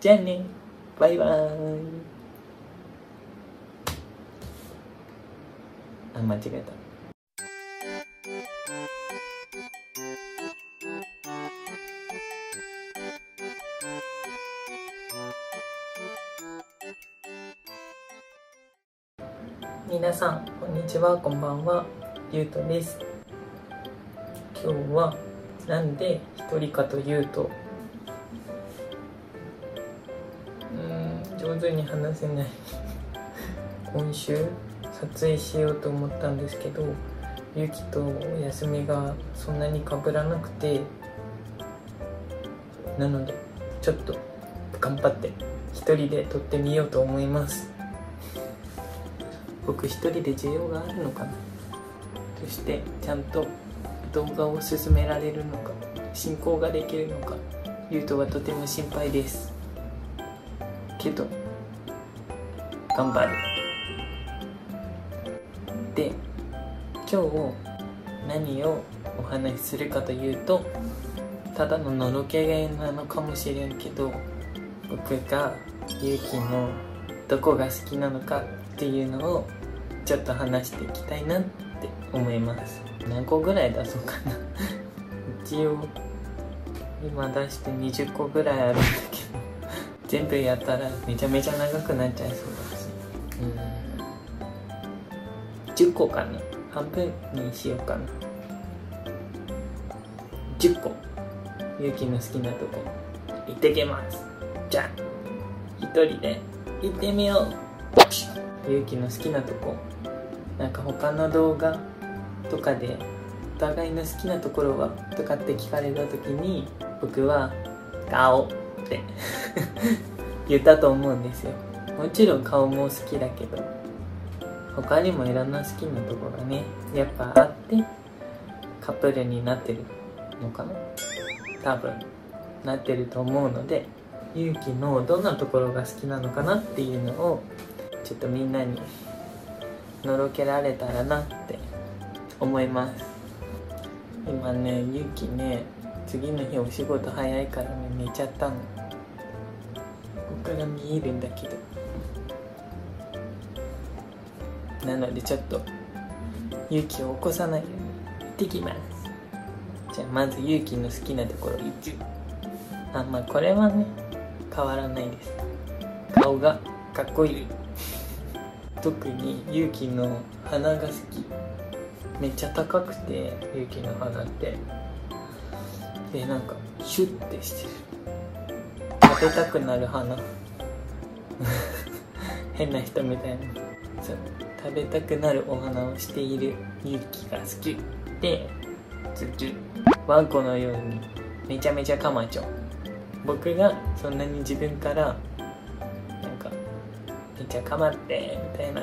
じゃあね、バイバーイ。あ、間違えた。皆さんこんにちは、こんばんは、ゆうとです。今日はなんで一人かというと、上手に話せない今週撮影しようと思ったんですけど、ゆきとお休みがそんなにかぶらなくて、なのでちょっと頑張って一人で撮ってみようと思います。僕一人で需要があるのかな、そしてちゃんと動画を進められるのか、進行ができるのか、ゆうとはとても心配ですけど頑張る。で、今日何をお話しするかというと、ただののろけなのかもしれんけど、僕がゆうきのどこが好きなのかっていうのをちょっと話していきたいなって思います。何個ぐらい出そうかな一応今出して20個ぐらいあるんだけど、全部やったらめちゃめちゃ長くなっちゃいそうだし、10個かな、半分にしようかな。10個、ゆうきの好きなとこ行ってきます。じゃあ一人で行ってみよう。ゆうきの好きなとこ、なんか他の動画とかでお互いの好きなところはとかって聞かれた時に、僕は顔って言ったと思うんですよ。もちろん顔も好きだけど、他にもいろんな好きなところがね、やっぱあってカップルになってるのかな、多分なってると思うので、ゆうきのどんなところが好きなのかなっていうのをちょっとみんなにのろけられたらなって思います。今ね、ゆうきね、次の日お仕事早いからね、寝ちゃったの。ここから見えるんだけど、なのでちょっとゆうきを起こさないように行ってきます。じゃあまずゆうきの好きなところ1、まあこれはね変わらないです。顔がかっこいい。特にゆうきの鼻が好き。めっちゃ高くて、ゆうきの鼻ってで、なんかシュッてしてる、食べたくなる鼻変な人みたいな。そう、食べたくなるお花をしているゆうきが好きで、次、ワンコのようにめちゃめちゃカマチョ。僕がそんなに自分からめっちゃかまってみたいな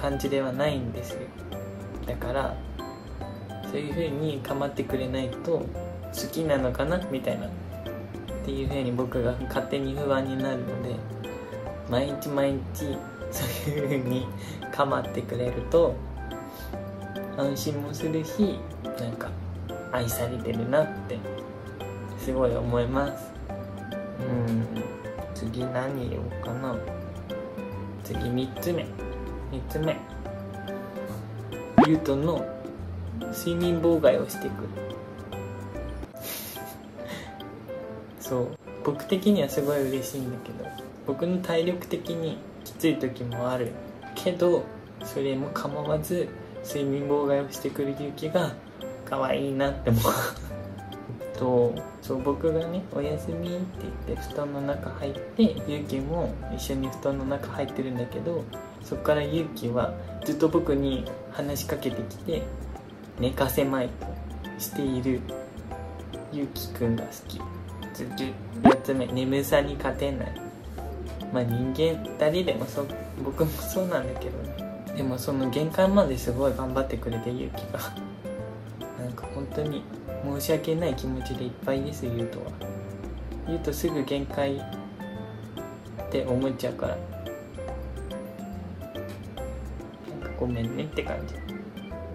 感じではないんですよ。だからそういう風にかまってくれないと好きなのかなみたいなっていう風に僕が勝手に不安になるので、毎日毎日そういう風にかまってくれると安心もするし、なんか愛されてるなってすごい思います。次何言おうかな。次3つ目、ゆうとの睡眠妨害をしてくるそう、僕的にはすごい嬉しいんだけど、僕の体力的にきつい時もあるけど、それも構わず睡眠妨害をしてくるゆうきがかわいいなって思うそう、僕がねおやすみって言って布団の中入って、ゆうきも一緒に布団の中入ってるんだけど、そっからゆうきはずっと僕に話しかけてきて寝かせまいとしているゆうきくんが好き。次、4つ目、眠さに勝てない。まあ人間誰でもそう、僕もそうなんだけどね。でもその限界まですごい頑張ってくれて、ゆうきがなんか本当に申し訳ない気持ちでいっぱいです。ゆうとは、ゆうとすぐ限界って思っちゃうから、なんかごめんねって感じ。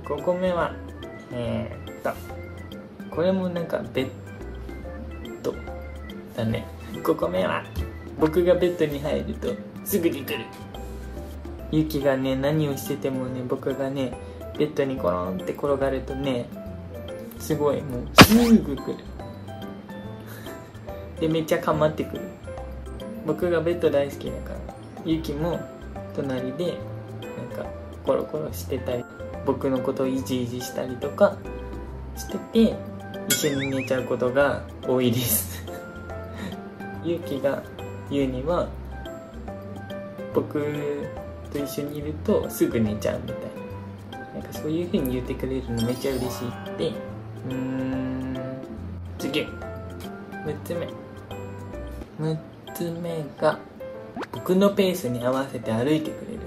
5個目はこれもなんかベッドだね。5個目は僕がベッドに入るとすぐに来る。ユキがね、何をしててもね、僕がねベッドにコロンって転がるとね、すごいもうすぐ来る。でめっちゃかまってくる。僕がベッド大好きだから、ユキも隣でなんかコロコロしてたり、僕のことをイジイジしたりとかしてて、一緒に寝ちゃうことが多いですユキが言うには、僕と一緒にいるとすぐ寝ちゃうみたいな、なんかそういう風に言ってくれるのめっちゃ嬉しいって。次、6つ目。6つ目が僕のペースに合わせて歩いてくれる。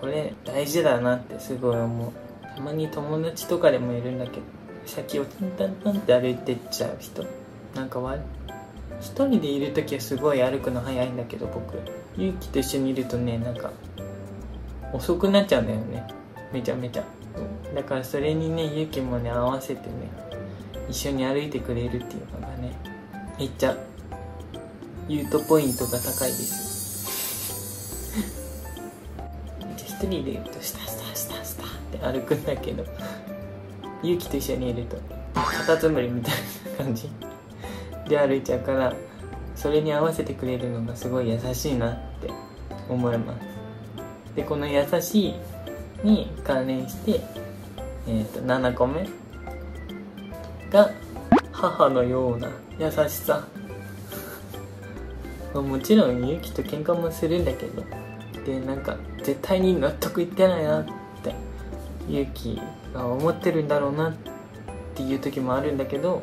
これ大事だなってすごい思う。たまに友達とかでもいるんだけど、先をトントントンって歩いてっちゃう人。なんか一人でいる時はすごい歩くの早いんだけど、僕ゆうきと一緒にいるとね、なんか遅くなっちゃうんだよね、めちゃめちゃ。だからそれにね、ゆうきもね合わせてね一緒に歩いてくれるっていうのがね、めっちゃユートポイントが高いです一人でいるとスタスタスタスタって歩くんだけど、ゆうきと一緒にいるとカタツムリみたいな感じで歩いちゃうから、それに合わせてくれるのがすごい優しいなって思います。でこの優しいに関連して、7個目が母のような優しさ。もちろんゆきと喧嘩もするんだけど、でなんか絶対に納得いってないなってゆきが思ってるんだろうなっていう時もあるんだけど、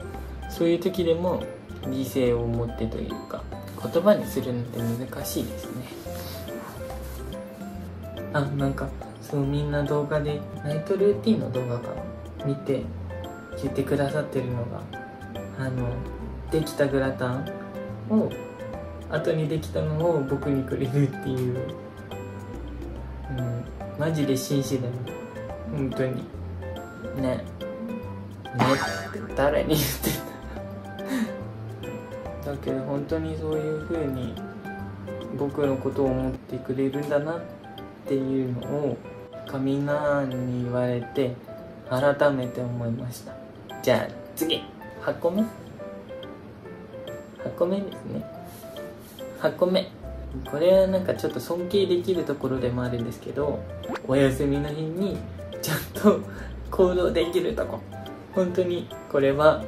そういう時でも理性を持ってというか、言葉にするのって難しいですね。あ、なんかそう、みんな動画でナイトルーティンの動画から見て聞いてくださってるのが、できたグラタンを後にできたのを僕にくれるっていう、マジで紳士だね、本当にね。ねって誰に言ってただけど本当にそういう風に僕のことを思ってくれるんだなっていうのをみんなに言われて改めて思いました。じゃあ次、8個目。8個目ですね。8個目、これはなんかちょっと尊敬できるところでもあるんですけど、お休みの日にちゃんと行動できるとこ。本当にこれは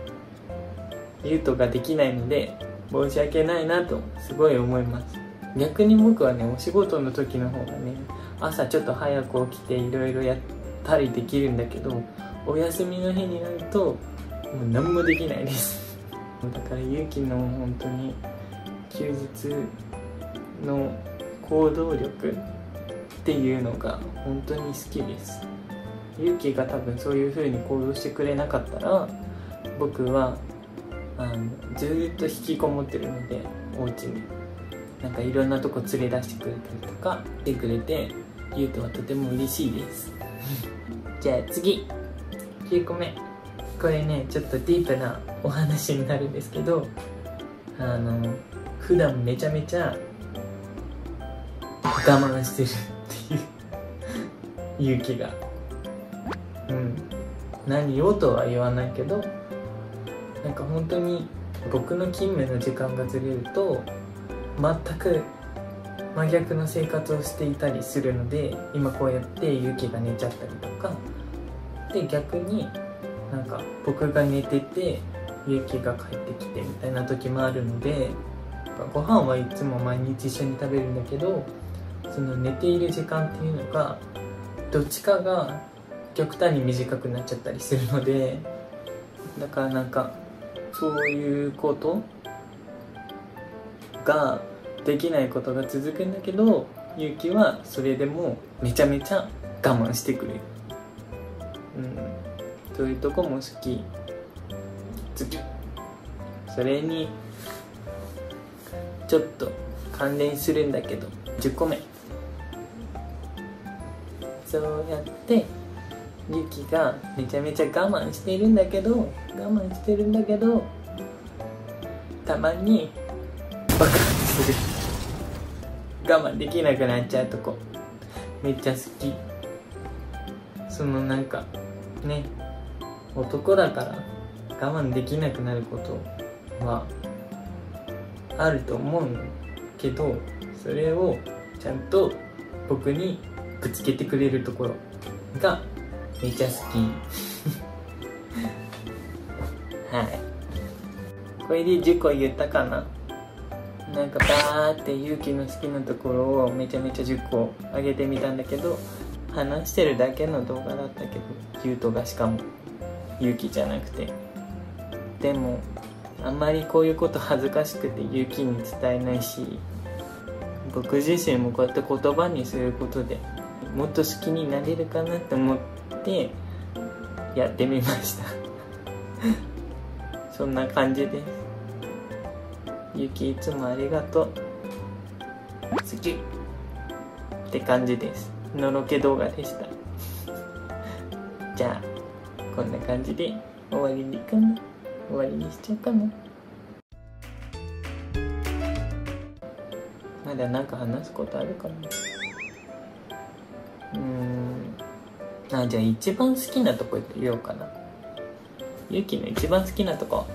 ゆうとができないので申し訳ないなとすごい思います。逆に僕はね、お仕事の時の方がね、朝ちょっと早く起きていろいろやったりできるんだけど、お休みの日になるともう何もできないですだからゆうきの本当に休日の行動力っていうのが本当に好きです。ゆうきが多分そういう風に行動してくれなかったら、僕はずっと引きこもってるので、お家になんかいろんなとこ連れ出してくれたりとかしてくれて、ゆうとはとても嬉しいですじゃあ次、9個目。これねちょっとディープなお話になるんですけど、普段めちゃめちゃ我慢してるっていうゆうきが、何をとは言わないけど、なんか本当に僕の勤務の時間がずれると全く真逆の生活をしていたりするので、今こうやってゆきが寝ちゃったりとかで、逆になんか僕が寝ててゆきが帰ってきてみたいな時もあるので、ご飯はいつも毎日一緒に食べるんだけど、その寝ている時間っていうのがどっちかが極端に短くなっちゃったりするので、だからなんかそういうことができないことが続くんだけど、ゆうきはそれでもめちゃめちゃ我慢してくれる。そういうとこも好き。次、それにちょっと関連するんだけど、10個目。そうやってゆきがめちゃめちゃ我慢してるんだけど、たまに爆発すぐ我慢できなくなっちゃうとこめっちゃ好き。そのなんかね、男だから我慢できなくなることはあると思うけど、それをちゃんと僕にぶつけてくれるところがめっちゃ好きはい、これで10個言ったかな。なんかバーってゆうきの好きなところをめちゃめちゃ10個あげてみたんだけど、話してるだけの動画だったけど、ゆうとがしかもゆうきじゃなくて、でもあんまりこういうこと恥ずかしくてゆうきに伝えないし、僕自身もこうやって言葉にすることでもっと好きになれるかなと思ってやってみましたそんな感じです。ゆきいつもありがとう、好きって感じです。のろけ動画でしたじゃあこんな感じで終わりにかな、終わりにしちゃうかな。まだなんか話すことあるかな。じゃあ一番好きなとこ言おうかな。ゆきの一番好きなとこ、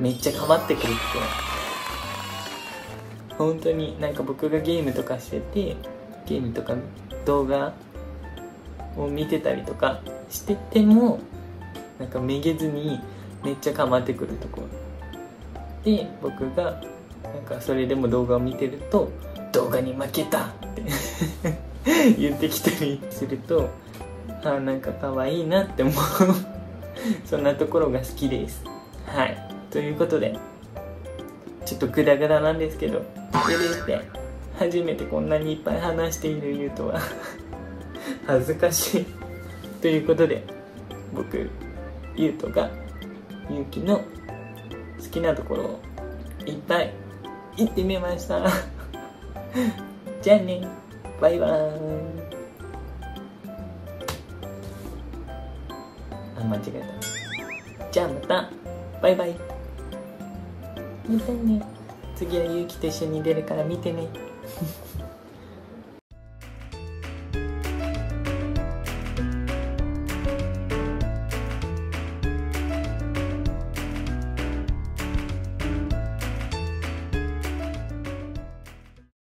めっちゃかまってくるって。本当になんか僕がゲームとかしてて、ゲームとか動画を見てたりとかしててもなんかめげずにめっちゃかまってくるとこで、僕がなんかそれでも動画を見てると「動画に負けた!」って言ってきたりすると、ああなんか可愛いなって思うそんなところが好きです。はい、ということでちょっとグダグダなんですけど許して。初めてこんなにいっぱい話しているゆうとは恥ずかしいということで、僕ゆうとがゆうきの好きなところをいっぱい言ってみましたじゃあね、バイバーイ。あ、間違えた。じゃあまたバイバイ。見てね、次はゆうきと一緒に出るから見てね